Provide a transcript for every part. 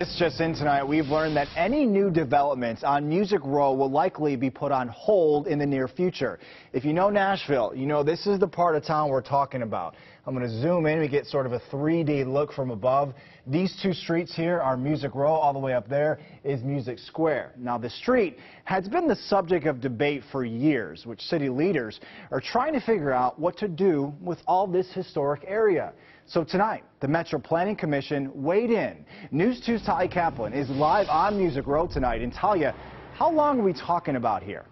This just in tonight, we've learned that any new developments on Music Row will likely be put on hold in the near future. If you know Nashville, you know this is the part of town we're talking about. I'm going to zoom in. We get sort of a 3D look from above. These two streets here are Music Row. All the way up there is Music Square. Now, the street has been the subject of debate for years, which city leaders are trying to figure out what to do with all this historic area. So tonight, the Metro Planning Commission weighed in. News 2's Talia Kaplan is live on Music Row tonight. And Talia, how long are we talking about here?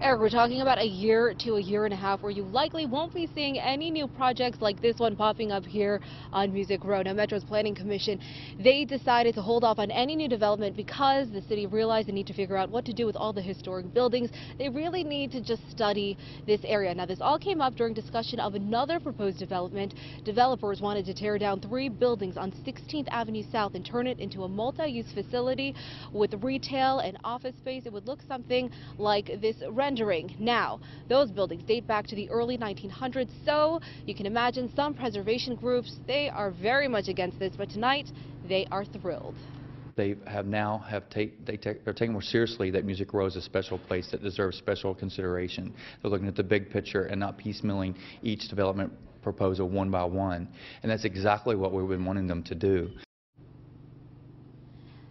Eric, we're talking about a year to a year and a half where you likely won't be seeing any new projects like this one popping up here on Music Row. Now, Metro's Planning Commission, they decided to hold off on any new development because the city realized they need to figure out what to do with all the historic buildings. They really need to just study this area. Now, this all came up during discussion of another proposed development. Developers wanted to tear down three buildings on 16th Avenue South and turn it into a multi-use facility with retail and office space. It would look something like this rendering. Now, those buildings date back to the early 1900s, so you can imagine some preservation groups, they are very much against this, but tonight they are thrilled. They have now have they're taking more seriously that Music Row is a special place that deserves special consideration. They're looking at the big picture and not piecemealing each development proposal one by one, and that's exactly what we've been wanting them to do.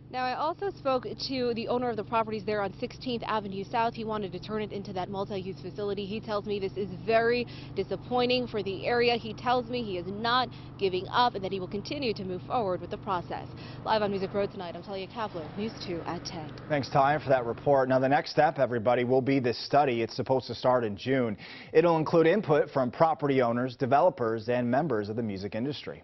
Now, I also spoke to the owner of the properties there on 16th Avenue South. He wanted to turn it into that multi-use facility. He tells me this is very disappointing for the area. He tells me he is not giving up and that he will continue to move forward with the process. Live on Music Row tonight, I'm Talia Kaplan, News 2 at 10. Thanks, Talia, for that report. Now, the next step, everybody, will be this study. It's supposed to start in June. It'll include input from property owners, developers, and members of the music industry.